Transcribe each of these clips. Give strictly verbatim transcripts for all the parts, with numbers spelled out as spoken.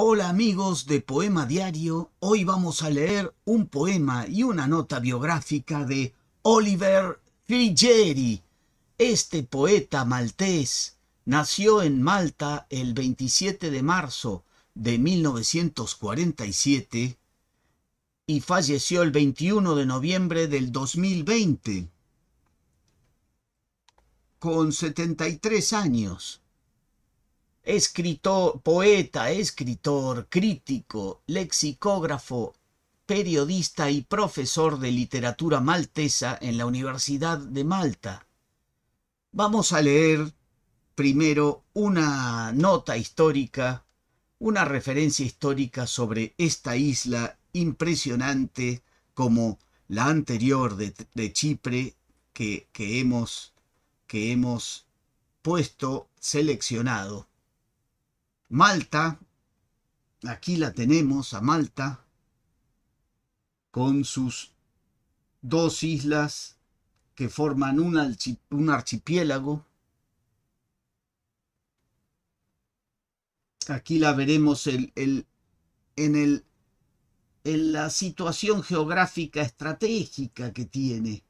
Hola amigos de Poema Diario, hoy vamos a leer un poema y una nota biográfica de Oliver Friggieri. Este poeta maltés nació en Malta el veintisiete de marzo de mil novecientos cuarenta y siete y falleció el veintiuno de noviembre del dos mil veinte con setenta y tres años. Escritor, poeta, escritor, crítico, lexicógrafo, periodista y profesor de literatura maltesa en la Universidad de Malta. Vamos a leer primero una nota histórica, una referencia histórica sobre esta isla impresionante como la anterior de, de Chipre que, que, hemos, que hemos puesto, seleccionado. Malta, aquí la tenemos a Malta, con sus dos islas que forman un, archi un archipiélago. Aquí la veremos el, el, en, el, en la situación geográfica estratégica que tiene,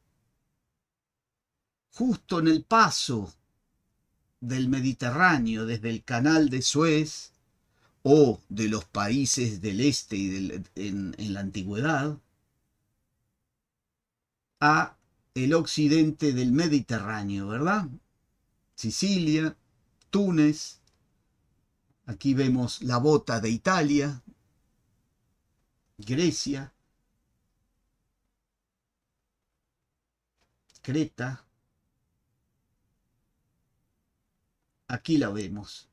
justo en el paso del Mediterráneo, desde el canal de Suez o de los países del este y del, en, en la antigüedad a el occidente del Mediterráneo, ¿verdad? Sicilia, Túnez, aquí vemos la bota de Italia, Grecia, Creta. Aquí la vemos.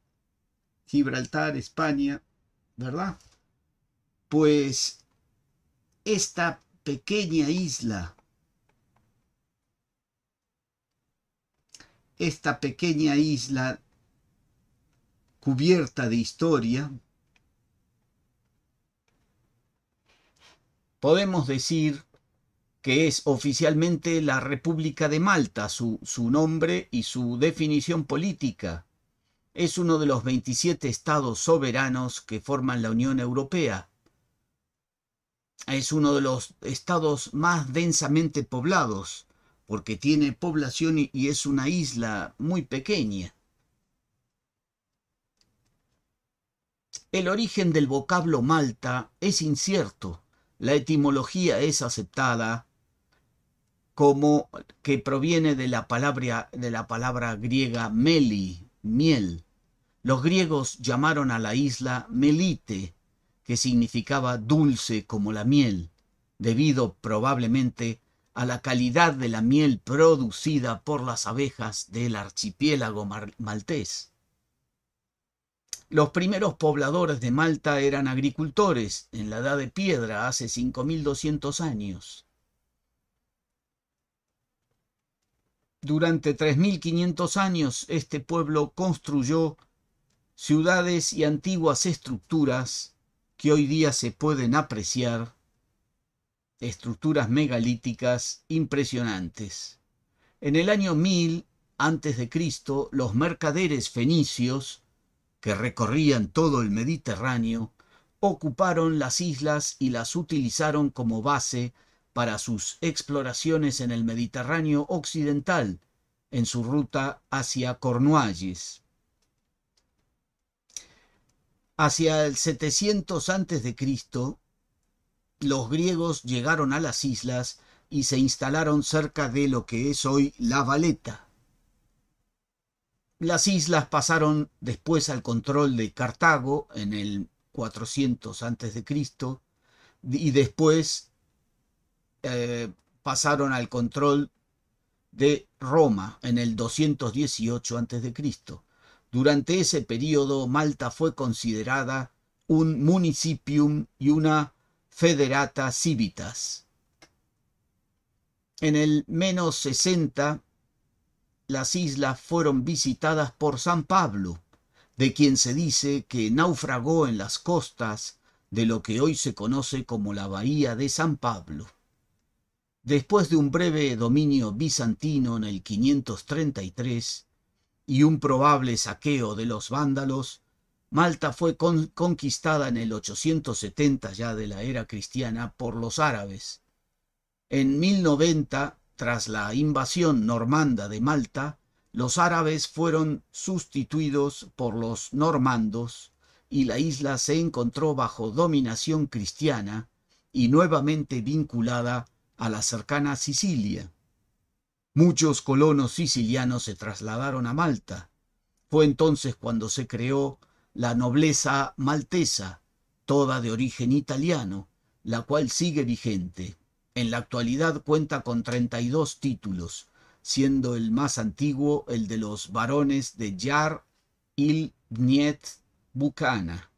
Gibraltar, España, ¿verdad? Pues esta pequeña isla, esta pequeña isla cubierta de historia, podemos decir que es oficialmente la República de Malta, su, su nombre y su definición política. Es uno de los veintisiete estados soberanos que forman la Unión Europea. Es uno de los estados más densamente poblados, porque tiene población y, y es una isla muy pequeña. El origen del vocablo Malta es incierto. La etimología es aceptada como que proviene de la palabra, de la palabra griega meli, miel. Los griegos llamaron a la isla Melite, que significaba dulce como la miel, debido probablemente a la calidad de la miel producida por las abejas del archipiélago maltés. Los primeros pobladores de Malta eran agricultores en la Edad de Piedra, hace cinco mil doscientos años. Durante tres mil quinientos años, este pueblo construyó ciudades y antiguas estructuras que hoy día se pueden apreciar, estructuras megalíticas impresionantes. En el año mil antes de Cristo, los mercaderes fenicios, que recorrían todo el Mediterráneo, ocuparon las islas y las utilizaron como base para sus exploraciones en el Mediterráneo occidental, en su ruta hacia Cornualles. Hacia el setecientos antes de Cristo, los griegos llegaron a las islas y se instalaron cerca de lo que es hoy La Valeta. Las islas pasaron después al control de Cartago en el cuatrocientos antes de Cristo y después Eh, pasaron al control de Roma en el doscientos dieciocho antes de Cristo. Durante ese periodo, Malta fue considerada un municipium y una federata civitas. En el menos sesenta, las islas fueron visitadas por San Pablo, de quien se dice que naufragó en las costas de lo que hoy se conoce como la Bahía de San Pablo. Después de un breve dominio bizantino en el quinientos treinta y tres y un probable saqueo de los vándalos, Malta fue con, conquistada en el ochocientos setenta ya de la era cristiana por los árabes. En mil noventa, tras la invasión normanda de Malta, los árabes fueron sustituidos por los normandos y la isla se encontró bajo dominación cristiana y nuevamente vinculada a la cercana Sicilia. Muchos colonos sicilianos se trasladaron a Malta. Fue entonces cuando se creó la nobleza maltesa, toda de origen italiano, la cual sigue vigente. En la actualidad cuenta con treinta y dos títulos, siendo el más antiguo el de los barones de Jar il Gniet Bucana.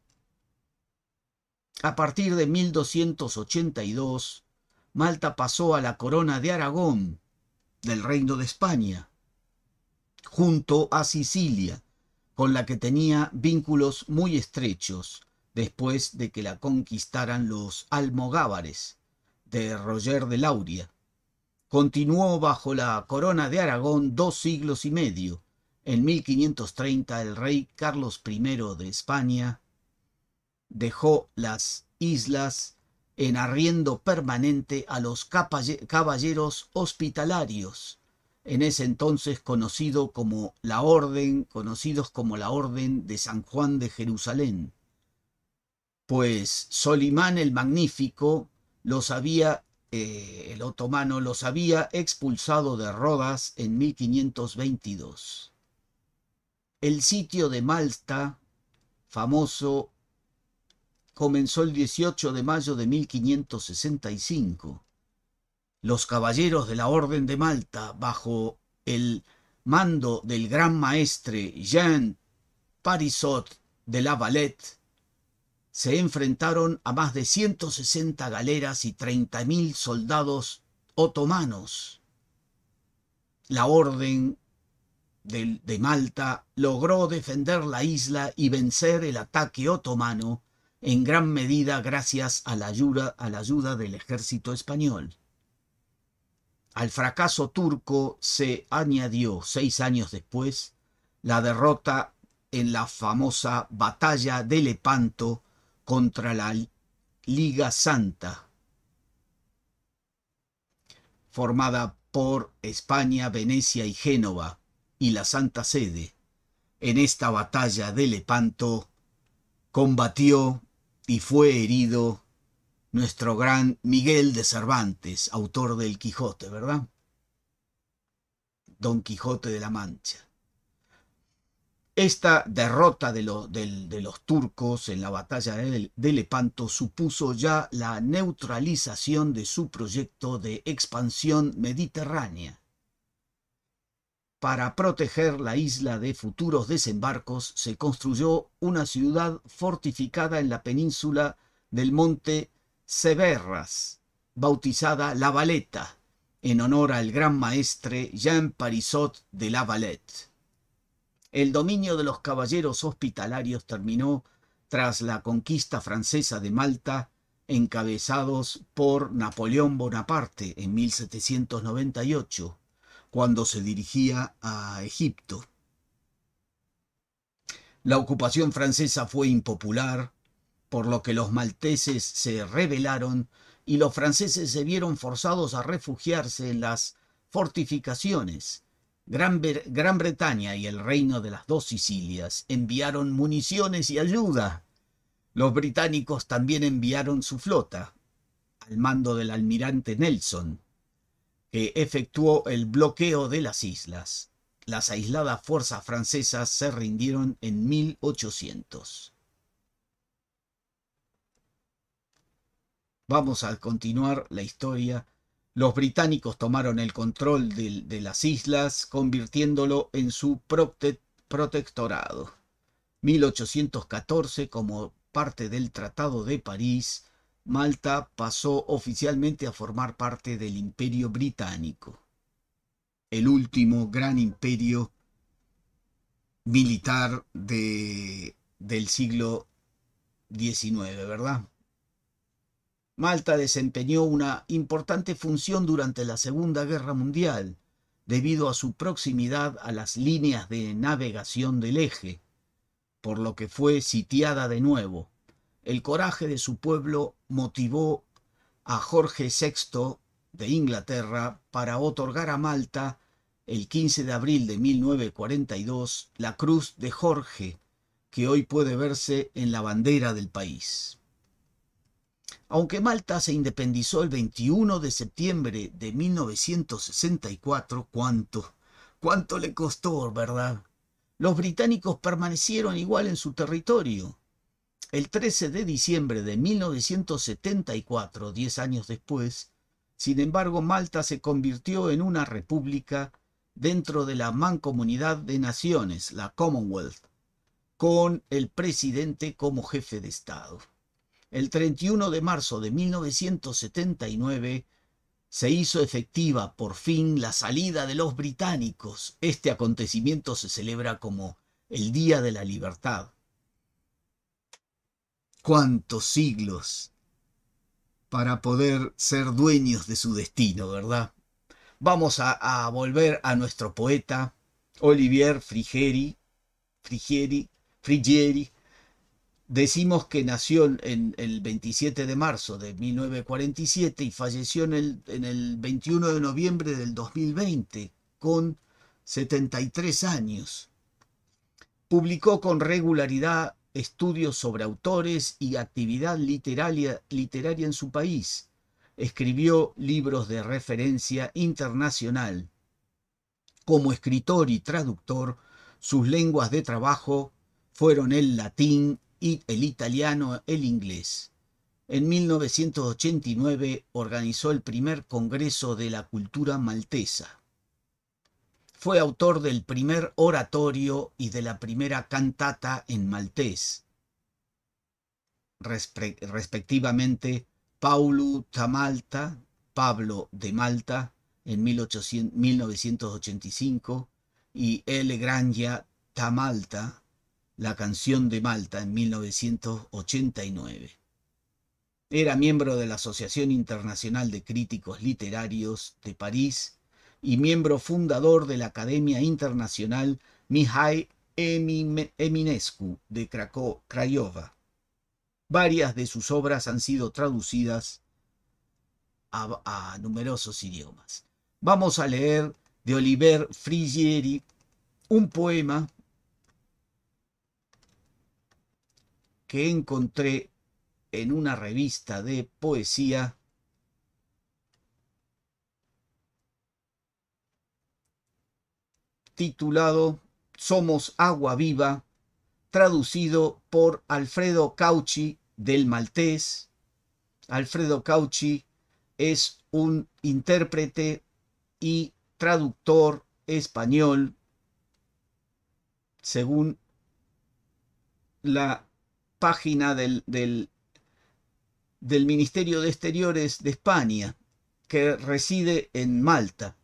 A partir de mil doscientos ochenta y dos, Malta pasó a la corona de Aragón, del Reino de España, junto a Sicilia, con la que tenía vínculos muy estrechos después de que la conquistaran los almogávares de Roger de Lauria. Continuó bajo la corona de Aragón dos siglos y medio. En mil quinientos treinta el rey Carlos primero de España dejó las islas en arriendo permanente a los caballeros hospitalarios, en ese entonces conocido como la Orden, conocidos como la Orden de San Juan de Jerusalén, pues Solimán el Magnífico los había, eh, el otomano los había expulsado de Rodas en mil quinientos veintidós. El sitio de Malta, famoso, comenzó el dieciocho de mayo de mil quinientos sesenta y cinco. Los caballeros de la Orden de Malta, bajo el mando del gran maestre Jean Parisot de la Valette, se enfrentaron a más de ciento sesenta galeras y treinta mil soldados otomanos. La Orden de, de Malta logró defender la isla y vencer el ataque otomano, en gran medida gracias a la ayuda, a la ayuda del ejército español. Al fracaso turco se añadió, seis años después, la derrota en la famosa Batalla de Lepanto contra la Liga Santa, formada por España, Venecia y Génova, y la Santa Sede. En esta Batalla de Lepanto combatió y fue herido nuestro gran Miguel de Cervantes, autor del Quijote, ¿verdad? Don Quijote de la Mancha. Esta derrota de, lo, de, de los turcos en la batalla de, de Lepanto supuso ya la neutralización de su proyecto de expansión mediterránea. Para proteger la isla de futuros desembarcos se construyó una ciudad fortificada en la península del monte Severras, bautizada La Valeta, en honor al gran maestre Jean Parisot de la Valette. El dominio de los caballeros hospitalarios terminó tras la conquista francesa de Malta, encabezados por Napoleón Bonaparte en mil setecientos noventa y ocho, cuando se dirigía a Egipto. La ocupación francesa fue impopular, por lo que los malteses se rebelaron y los franceses se vieron forzados a refugiarse en las fortificaciones. Gran, Gran Bretaña y el Reino de las Dos Sicilias enviaron municiones y ayuda. Los británicos también enviaron su flota, al mando del almirante Nelson, que efectuó el bloqueo de las islas. Las aisladas fuerzas francesas se rindieron en mil ochocientos. Vamos a continuar la historia. Los británicos tomaron el control de, de las islas, convirtiéndolo en su prote, protectorado. mil ochocientos catorce, como parte del Tratado de París, Malta pasó oficialmente a formar parte del Imperio Británico, el último gran imperio militar de, del siglo diecinueve, ¿verdad? Malta desempeñó una importante función durante la Segunda Guerra Mundial, debido a su proximidad a las líneas de navegación del eje. por lo que fue sitiada de nuevo. El coraje de su pueblo motivó a Jorge sexto de Inglaterra para otorgar a Malta, el quince de abril de mil novecientos cuarenta y dos, la Cruz de Jorge, que hoy puede verse en la bandera del país. Aunque Malta se independizó el veintiuno de septiembre de mil novecientos sesenta y cuatro, ¿cuánto? ¿Cuánto le costó, verdad? Los británicos permanecieron igual en su territorio. El trece de diciembre de mil novecientos setenta y cuatro, diez años después, sin embargo, Malta se convirtió en una república dentro de la Mancomunidad de Naciones, la Commonwealth, con el presidente como jefe de Estado. El treinta y uno de marzo de mil novecientos setenta y nueve se hizo efectiva por fin la salida de los británicos. Este acontecimiento se celebra como el Día de la Libertad. ¿Cuántos siglos para poder ser dueños de su destino, verdad? Vamos a, a volver a nuestro poeta, Oliver Friggieri, Friggieri, Friggieri. Decimos que nació en el veintisiete de marzo de mil novecientos cuarenta y siete y falleció en el, en el veintiuno de noviembre del dos mil veinte con setenta y tres años. Publicó con regularidad estudios sobre autores y actividad literaria, literaria en su país. Escribió libros de referencia internacional. Como escritor y traductor, sus lenguas de trabajo fueron el latín y el italiano, el inglés. En mil novecientos ochenta y nueve organizó el primer Congreso de la Cultura Maltesa. Fue autor del primer oratorio y de la primera cantata en maltés, respectivamente Paulu ta Malta, Pablo de Malta, en mil novecientos ochenta y cinco, y El Grangia ta Malta, la canción de Malta, en mil novecientos ochenta y nueve. Era miembro de la Asociación Internacional de Críticos Literarios de París y miembro fundador de la Academia Internacional Mihai Eminescu de Craiova. Varias de sus obras han sido traducidas a, a numerosos idiomas. Vamos a leer de Oliver Friggieri un poema que encontré en una revista de poesía titulado Somos Agua Viva, traducido por Alfredo Cauchi del maltés. Alfredo Cauchi es un intérprete y traductor español, según la página del, del, del Ministerio de Exteriores de España, que reside en Malta.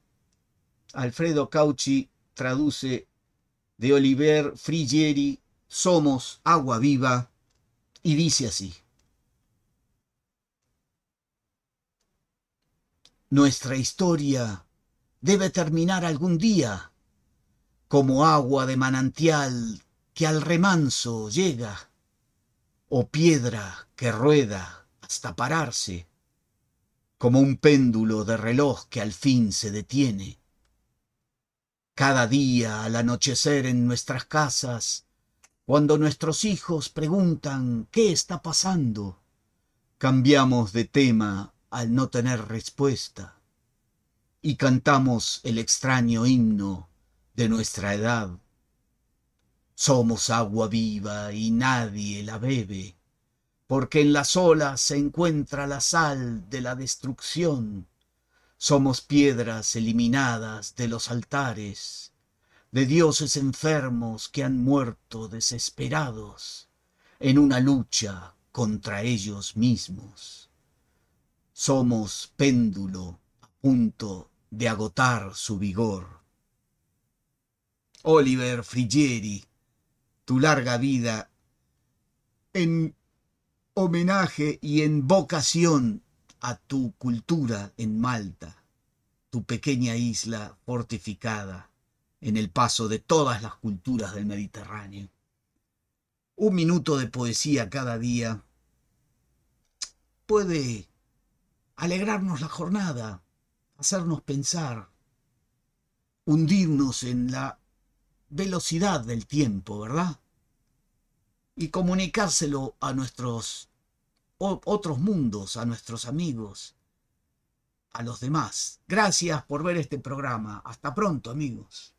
Alfredo Cauchi traduce de Oliver Friggieri Somos Agua Viva y dice así: Nuestra historia debe terminar algún día, como agua de manantial que al remanso llega, o piedra que rueda hasta pararse, como un péndulo de reloj que al fin se detiene. Cada día al anochecer en nuestras casas, cuando nuestros hijos preguntan qué está pasando, cambiamos de tema al no tener respuesta y cantamos el extraño himno de nuestra edad. Somos agua viva y nadie la bebe, porque en las olas se encuentra la sal de la destrucción. Somos piedras eliminadas de los altares, de dioses enfermos que han muerto desesperados en una lucha contra ellos mismos. Somos péndulo a punto de agotar su vigor. Oliver Friggieri, tu larga vida, en homenaje y en vocación a tu cultura en Malta, tu pequeña isla fortificada en el paso de todas las culturas del Mediterráneo. un minuto de poesía cada día puede alegrarnos la jornada, hacernos pensar, hundirnos en la velocidad del tiempo, ¿verdad? Y comunicárselo a nuestros otros mundos, a nuestros amigos, a los demás. Gracias por ver este programa. Hasta pronto, amigos.